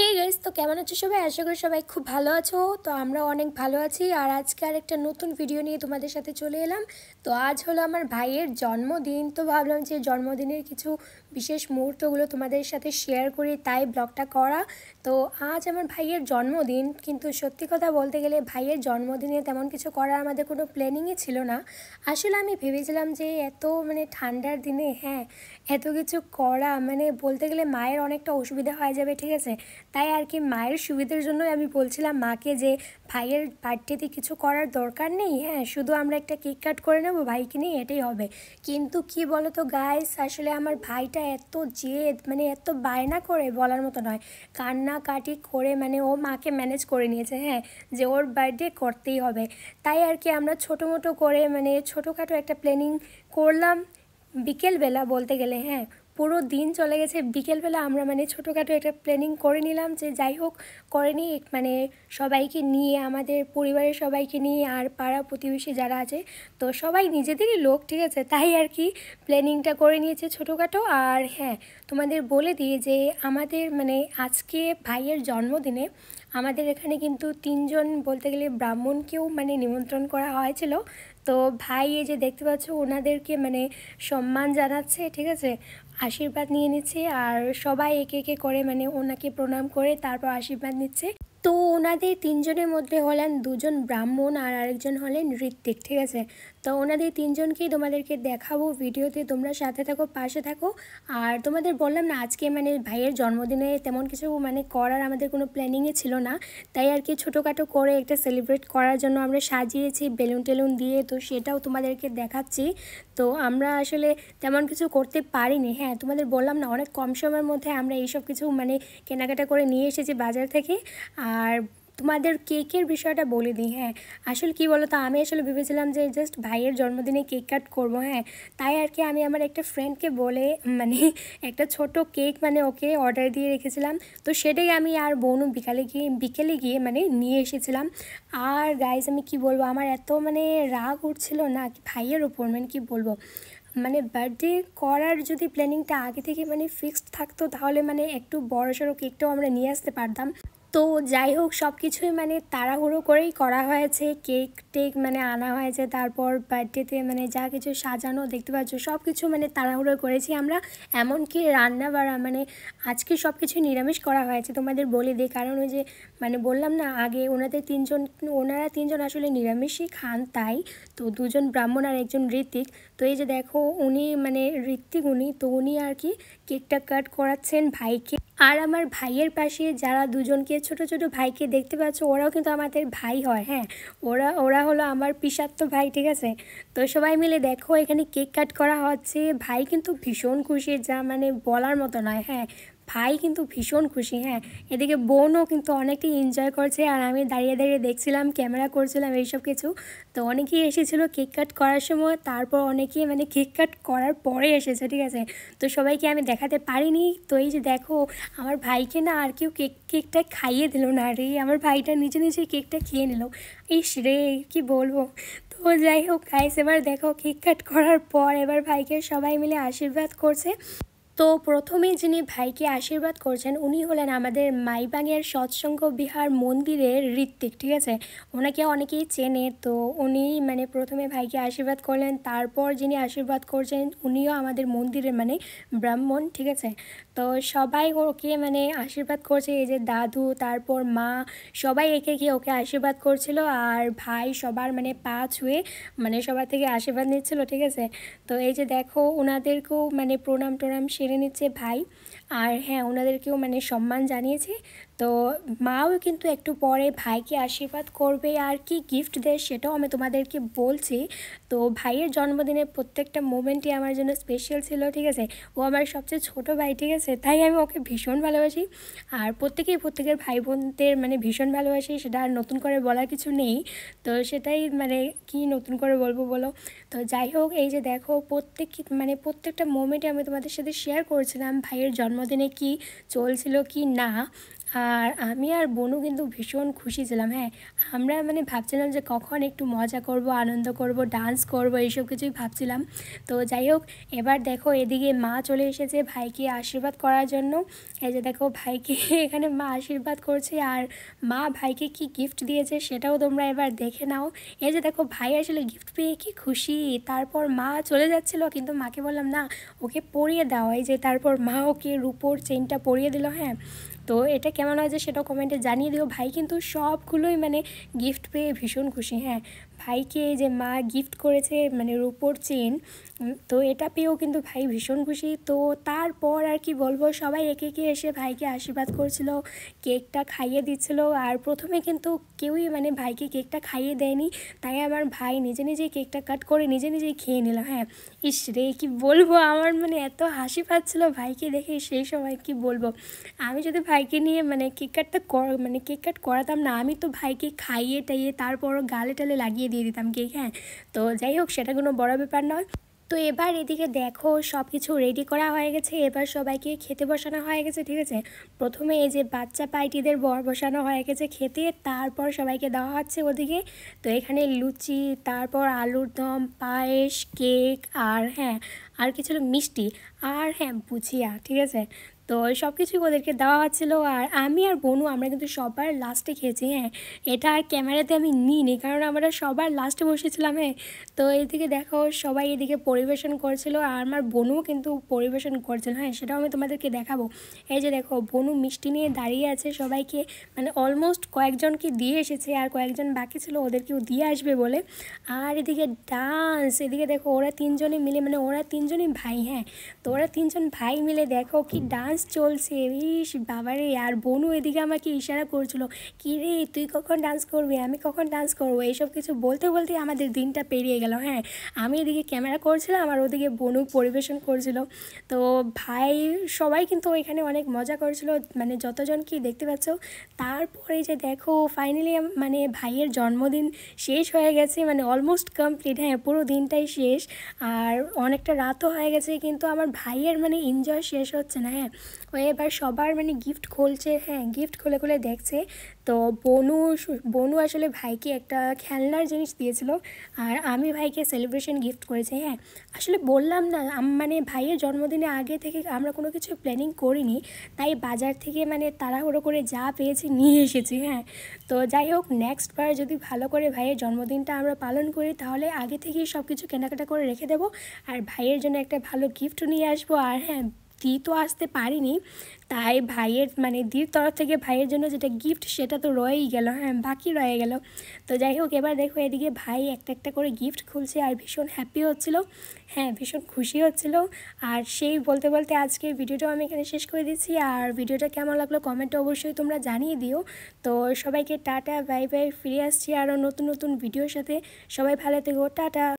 Hey guys तो কেমন আছো সবাই, আশা করি সবাই খুব ভালো আছো। তো আমরা অনেক ভালো আছি আর আজকে আরেকটা নতুন ভিডিও নিয়ে তোমাদের সাথে চলে এলাম। তো আজ হলো আমার ভাইয়ের জন্মদিন, তো ভাবলাম যে জন্মদিনের কিছু বিশেষ মুহূর্তগুলো তোমাদের সাথে শেয়ার করি, তাই ব্লগটা করা। তো আজ আমার ভাইয়ের জন্মদিন, কিন্তু সত্যি কথা বলতে গেলে ভাইয়ের জন্মদিনে তেমন কিছু করার আমাদের কোনো প্ল্যানিংই ছিল না। আসলে আমি ভেবেছিলাম যে এত ঠান্ডার দিনে এত কিছু করা বলতে গেলে মায়ের অনেকটা অসুবিধা হয়ে যাবে, ঠিক আছে। তাই আর কি মায়ের সুবিধার জন্য আমি বলছিলাম মাকে যে ভাইয়ের বার্থডেতে কিছু করার দরকার নেই, শুধু আমরা একটা কেক কাট করে নেবো ভাইকে নিয়ে, এটাই হবে। কিন্তু কি বলো তো গাইস, আসলে আমার ভাইটা এত জেদ এত বায়না করে বলার মতো নয়, কান্নাকাটি করে ও মাকে ম্যানেজ করে নিয়েছে যে ওর বার্থডে করতেই হবে। তাই আর কি আমরা ছোটোমোটো করে ছোটোখাটো একটা প্ল্যানিং করলাম বিকেলবেলা, বলতে গেলে পুরো দিন চলে গেছে। বিকেলবেলা আমরা ছোটোখাটো একটা প্ল্যানিং করে নিলাম যে যাই হোক করে নিই, সবাইকে নিয়ে, আমাদের পরিবারের সবাইকে নিয়ে আর পাড়া প্রতিবেশী যারা আছে, তো সবাই নিজেদেরই লোক, ঠিক আছে। তাই আর কি প্ল্যানিংটা করে নিয়েছে ছোটোখাটো। আর তোমাদের বলে দিই যে আমাদের আজকে ভাইয়ের জন্মদিনে আমাদের এখানে কিন্তু তিনজন বলতে গেলে ব্রাহ্মণকেও নিমন্ত্রণ করা হয়েছিল। তো ভাই এই যে দেখতে পাচ্ছ ওনাদেরকে সম্মান জানাচ্ছে, ঠিক আছে, আশীর্বাদ নিয়ে নিচ্ছে। আর সবাই একে একে করে ওনাকে প্রণাম করে তারপর আশীর্বাদ নিচ্ছে। তো ওনাদের তিনজনের মধ্যে হলেন দুজন ব্রাহ্মণ আর আরেকজন হলেন ঋত্বিক, ঠিক আছে। তো ওনাদের তিনজনকেই তোমাদেরকে দেখাবো ভিডিওতে, তোমরা সাথে থাকো, পাশে থাকো। আর তোমাদের বললাম না আজকে ভাইয়ের জন্মদিনে তেমন কিছু করার আমাদের কোনো প্ল্যানিংই ছিল না, তাই আর কি ছোটোখাটো করে একটা সেলিব্রেট করার জন্য আমরা সাজিয়েছি বেলুন টেলুন দিয়ে, তো সেটাও তোমাদেরকে দেখাচ্ছি। তো আমরা আসলে তেমন কিছু করতে পারিনি, তোমাদের বললাম না অনেক কম সময়ের মধ্যে আমরা এইসব কিছু কেনাকাটা করে নিয়ে এসেছি বাজার থেকে। আর তোমাদের কেকের বিষয়টা বলে দিই, আসলে কি বলো তো, আমি আসলে ভেবেছিলাম যে জাস্ট ভাইয়ের জন্মদিনে কেক কাট করবো, তাই আর কি আমি আমার একটা ফ্রেন্ডকে বলে একটা ছোট কেক ওকে অর্ডার দিয়ে রেখেছিলাম। তো সেটাই আমি আর বোনও বিকেলে গিয়ে নিয়ে এসেছিলাম। আর গাইজ আমি কি বলবো, আমার এত রাগ উঠছিল না ভাইয়ের ওপর, কি বলবো, বার্থডে করার যদি প্ল্যানিংটা আগে থেকে ফিক্সড থাকতো তাহলে একটু বড়সড় কেকটাও আমরা নিয়ে আসতে পারতাম। তো যাই হোক সব কিছুই তাড়াহুড়ো করেই করা হয়েছে, কেক টেক আনা হয়েছে, তারপর বার্থডেতে যা কিছু সাজানো দেখতে পাচ্ছ সব কিছু তাড়াহুড়ো করেছি আমরা। এমনকি রান্না বাড়া আজকে সব কিছু নিরামিষ করা হয়েছে, তোমাদের বলে দিই। কারণ ওই যে বললাম না আগে ওনারা তিনজন আসলে নিরামিষই খান, তাই তো দুজন ব্রাহ্মণ আর একজন ঋত্বিক। তো এই যে দেখো উনি ঋত্বিক উনি, তো উনি আর কি কেকটা কাট করাচ্ছেন ভাইকে। আর আমার ভাইয়ের পাশে যারা দুজনকে ছোট ভাইকে দেখতে পাচ্ছ ওরাও কিন্তু আমাদের ভাই হয়, ওরা হলো আমার পিসাত্ত ভাই, ঠিক আছে। তো সবাই মিলে দেখো এখানে কেক কাট করা হচ্ছে, ভাই কিন্তু ভীষণ খুশি, যা বলার মতো নয়, ভাই কিন্তু ভীষণ খুশি। এদিকে বোনও কিন্তু অনেকেই এনজয় করছে, আর আমি দাঁড়িয়ে দাঁড়িয়ে দেখছিলাম, ক্যামেরা করছিলাম এইসব কিছু। তো অনেকেই এসেছিলো কেক কাট করার সময়, তারপর অনেকেই কেক কাট করার পরে এসেছে, ঠিক আছে। তো সবাইকে আমি দেখাতে পারিনি। তো এই যে দেখো আমার ভাইকে না আর কেউ কেকটা খাইয়ে দিল না রে, আমার ভাইটা নিজে কেকটা খেয়ে নিল, ইস রে কী বলবো। তো যাই হোক গাইস এবার দেখো কেক কাট করার পর এবার ভাইকে সবাই মিলে আশীর্বাদ করছে। তো প্রথমে যিনি ভাইকে আশীর্বাদ করছেন উনি হলেন আমাদের মাইবাংয়ের সৎসঙ্গ বিহার মন্দিরের ঋত্বিক, ঠিক আছে। ওনাকে অনেকেই চেনে, তো উনি প্রথমে ভাইকে আশীর্বাদ করলেন। তারপর যিনি আশীর্বাদ করছেন উনিও আমাদের মন্দিরের ব্রাহ্মণ, ঠিক আছে। তো সবাই ওকে আশীর্বাদ করছে, এই যে দাদু তারপর মা সবাই একে একে ওকে আশীর্বাদ করছিল। আর ভাই সবার পা ছুঁয়ে সবার থেকে আশীর্বাদ নিচ্ছিল, ঠিক আছে। তো এই যে দেখো ওনাদেরকেও প্রণাম টোনাম নিচ্ছে ভাই। আর ওনাদেরকেও সম্মান জানিয়েছে। তো মাও কিন্তু একটু পরে ভাইকে আশীর্বাদ করবে, আর কি গিফট দেয় সেটাও আমি তোমাদেরকে বলছি। তো ভাইয়ের জন্মদিনে প্রত্যেকটা মোমেন্টই আমার জন্য স্পেশাল ছিল, ঠিক আছে। ও আমার সবচেয়ে ছোট ভাই, ঠিক আছে, তাই আমি ওকে ভীষণ ভালোবাসি। আর প্রত্যেকের ভাই বোনদের ভীষণ ভালোবাসি, সেটা আর নতুন করে বলার কিছু নেই। তো সেটাই কি নতুন করে বলবো বলো। তো যাই হোক এই যে দেখো প্রত্যেকটা মোমেন্টে আমি তোমাদের সাথে শেয়ার করছিলাম ভাইয়ের জন্মদিনে কি চলছিল কি না। और आमी और बोनू किन्तु भीषण खुशी छिलाम। हाँ आमरा माने भाबछिलाम जे कखन एकटू मजा करब आनंद करब डांस करब एइसब किछुई भाबछिलाम। तो जाइ होक एबार देखो एदिके मा चले एसेछे भाईके आशीर्वाद करार जोन्नो। एइ जे देखो भाईके एखाने मा आशीर्वाद करछे आर मा भाईके कि गिफ्ट दिएछे सेटाओ तोमरा एबार देखे नाओ। एइ जे देखो भाई आसले गिफ्ट पेये कि खुशी। तारपर मा चले जाच्छिलो किन्तु माके बोललाम ना ओके परिये दाओ। एइ जे तारपर मा ओके रूपोर चेनटा परिये दिल। हाँ तो ये केमन आज से कमेंटे जानिए दिओ। भाई किन्तु सबगुलोई माने गिफ्ट पे भीषण खुशी। हाँ भाई के जे माँ गिफ्ट करेछे माने रूपोर चेन तो एटा पेओ किन्तु भाई भीषण खुशी। तो तारपर आर कि बोलबो सबाई एके एके एसे भाई के आशीर्वाद करछिलो, केकटा खाइए दिच्छिलो। आर प्रथमे किन्तु केउई माने भाई के केकटा खाइए देयनि, ताई आमार भाई निजे निजे केकटा काट करे निजे निजे खेये निल। हाँ इस रे कि बोलबो आमार माने एत हासि पाच्छिलो भाई के देखे। सेई समय कि बोलबो आमि जोदि भाई के निये माने केक काटता माने केक काट कराताम ना आमि तो भाई के खाइए टाइए तारपरो गाले टाले लागिए दिए दिताम केक। हाँ तो जाइ होक सेटा कोनो बड़ ब्यापार नय। तो एबार एदिके देखो सबकिछु रेडी करा हয়ে গেছে। এবার সবাইকে খেতে বসানো হয়ে গেছে। ঠিক আছে প্রথমে এই যে বাচ্চা পাইটিদের বর বসানো হয়ে গেছে খেতে, তারপর সবাইকে দেওয়া হচ্ছে ওদিকে। তো এখানে লুচি, তারপর আলুর দম, পায়েস, কেক আর হ্যাঁ আর কিছু মিষ্টি আর হ্যাঁ বুঝিয়া। ঠিক আছে তো সবকিছুই ওদেরকে দেওয়া হচ্ছিল। আর আমি আর বনু আমরা কিন্তু সবার লাস্টে খেয়েছি। হ্যাঁ এটা আর ক্যামেরাতে আমি নিইনি কারণ আমরা সবার লাস্টে বসেছিলাম। হ্যাঁ তো এইদিকে দেখো সবাই এদিকে পরিবেশন করছিল আর আমার বনুও কিন্তু পরিবেশন করছিল। হ্যাঁ সেটাও আমি তোমাদেরকে দেখাবো। এই যে দেখো বনু মিষ্টি নিয়ে দাঁড়িয়ে আছে, সবাইকে মানে অলমোস্ট কয়েকজনকে দিয়ে এসেছে আর কয়েকজন বাকি ছিল ওদেরকেও দিয়ে আসবে বলে। আর এদিকে ডান্স, এদিকে দেখো ওরা তিনজনে মিলে মানে ওরা তিনজনই ভাই। হ্যাঁ তো ওরা তিনজন ভাই মিলে দেখো কি ডান্স চলছে। ইস বাবারে আর বনু এদিকে আমাকে ইশারা করছিল কি রে তুই কখন ডান্স করবি আমি কখন ডান্স করবো এইসব কিছু বলতে বলতে আমাদের দিনটা পেরিয়ে গেল। হ্যাঁ আমি এদিকে ক্যামেরা করছিলাম আর ওদিকে বনু পরিবেশন করছিল। তো ভাই সবাই কিন্তু এখানে অনেক মজা করছিল মানে যতজন কি দেখতে পাচ্ছ। তারপরে যে দেখো ফাইনালি মানে ভাইয়ের জন্মদিন শেষ হয়ে গেছে মানে অলমোস্ট কমপ্লিট। হ্যাঁ পুরো দিনটাই শেষ আর অনেকটা রাতও হয়ে গেছে কিন্তু আমার ভাইয়ের মানে এনজয় শেষ হচ্ছে না। হ্যাঁ ওই এবার সবার মানে গিফট খুলছে। হ্যাঁ গিফট খুলে খুলে দেখছে। তো বনু আসলে ভাইকে একটা খেলনার জিনিস দিয়েছিল আর আমি ভাইকে সেলিব্রেশন গিফট করেছি। হ্যাঁ আসলে বললাম না মানে ভাইয়ের জন্মদিনে আগে থেকে আমরা কোনো কিছু প্ল্যানিং করিনি তাই বাজার থেকে মানে তাড়াহুড়ো করে যা পেয়েছি নিয়ে এসেছি। হ্যাঁ তো যাই হোক নেক্সট বার যদি ভালো করে ভাইয়ের জন্মদিনটা আমরা পালন করি তাহলে আগে থেকেই সব কিছু কেনাকাটা করে রেখে দেবো আর ভাইয়ের জন্য একটা ভালো গিফট নিয়ে আসবো। আর হ্যাঁ दी तो आसते पारिनी ताई भाइयर माने दीर तरफ थेके भाइयर जोन्नो जेटा गिफ्ट सेटा तो रयेई गेलो। हाँ बाकी रये गेलो। तो जाइ होक एबार देखो एदिके भाई एकटा एकटा करे गिफ्ट खुलछे आर भीषण हैप्पी होच्छिलो। हाँ भीषण खुशी होच्छिलो। आर सेई बोलते बोलते आजकेर भिडियोटा आमि एखाने शेष करे दिच्छि। आर भिडियोटा केमन लागलो कमेंटे अवश्यई तोमरा जानिये दिओ। तो सबाइके टाटा बाई बाई, फिरे आसछि आरो नतुन नतुन भिडियोर साथे। सबाई भालो थेको, टाटा।